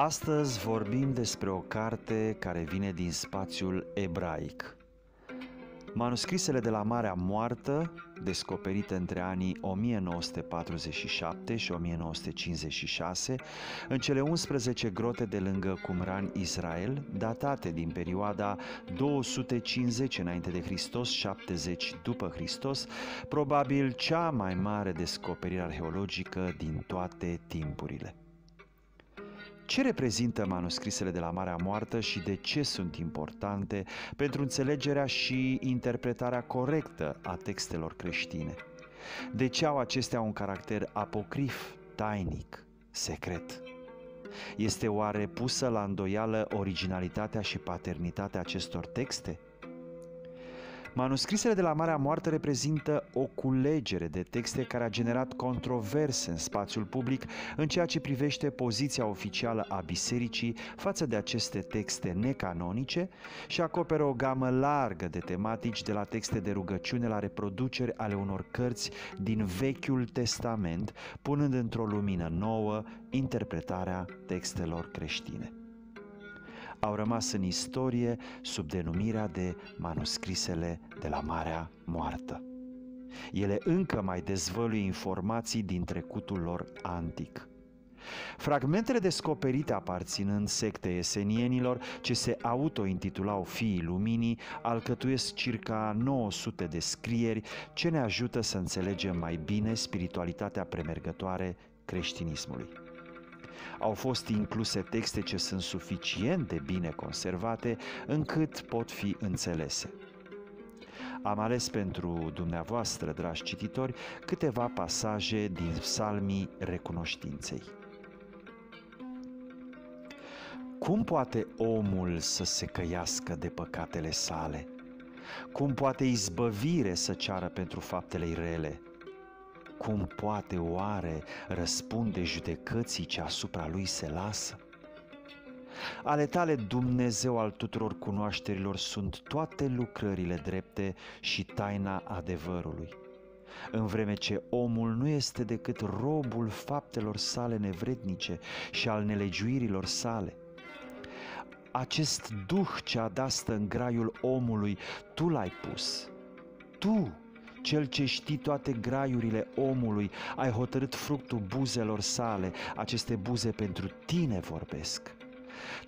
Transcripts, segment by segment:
Astăzi vorbim despre o carte care vine din spațiul ebraic. Manuscrisele de la Marea Moartă, descoperite între anii 1947 și 1956, în cele 11 grote de lângă Cumran, Israel, datate din perioada 250 înainte de Hristos, 70 după Hristos, probabil cea mai mare descoperire arheologică din toate timpurile. Ce reprezintă manuscrisele de la Marea Moartă și de ce sunt importante pentru înțelegerea și interpretarea corectă a textelor creștine? De ce au acestea un caracter apocrif, tainic, secret? Este oare pusă la îndoială originalitatea și paternitatea acestor texte? Manuscrisele de la Marea Moartă reprezintă o culegere de texte care a generat controverse în spațiul public în ceea ce privește poziția oficială a bisericii față de aceste texte necanonice și acoperă o gamă largă de tematici, de la texte de rugăciune la reproduceri ale unor cărți din Vechiul Testament, punând într-o lumină nouă interpretarea textelor creștine. Au rămas în istorie sub denumirea de manuscrisele de la Marea Moartă. Ele încă mai dezvăluie informații din trecutul lor antic. Fragmentele descoperite aparținând sectei esenienilor, ce se autointitulau Fiii Luminii, alcătuiesc circa 900 de scrieri ce ne ajută să înțelegem mai bine spiritualitatea premergătoare creștinismului. Au fost incluse texte ce sunt suficient de bine conservate încât pot fi înțelese. Am ales pentru dumneavoastră, dragi cititori, câteva pasaje din Psalmii Recunoștinței. Cum poate omul să se căiască de păcatele sale? Cum poate izbăvire să ceară pentru faptele rele? Cum poate oare răspunde judecății ce asupra lui se lasă? Ale tale, Dumnezeu al tuturor cunoașterilor, sunt toate lucrările drepte și taina adevărului. În vreme ce omul nu este decât robul faptelor sale nevrednice și al nelegiuirilor sale, acest duh ce adastă în graiul omului, tu l-ai pus. Tu, Cel ce știi toate graiurile omului, ai hotărât fructul buzelor sale, aceste buze pentru tine vorbesc.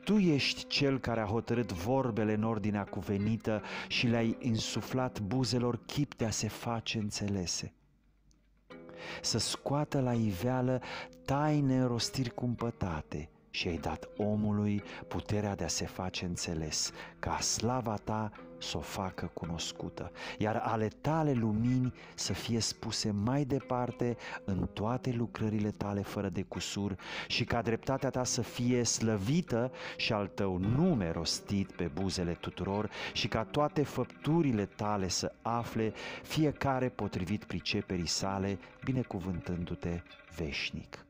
Tu ești cel care a hotărât vorbele în ordinea cuvenită și le-ai insuflat buzelor chip de a se face înțelese. Să scoată la iveală taine rostiri cumpătate și ai dat omului puterea de a se face înțeles, ca slava ta să o facă cunoscută, iar ale tale lumini să fie spuse mai departe în toate lucrările tale fără de cusur și ca dreptatea ta să fie slăvită și al tău nume rostit pe buzele tuturor și ca toate făpturile tale să afle fiecare potrivit priceperii sale, binecuvântându-te veșnic.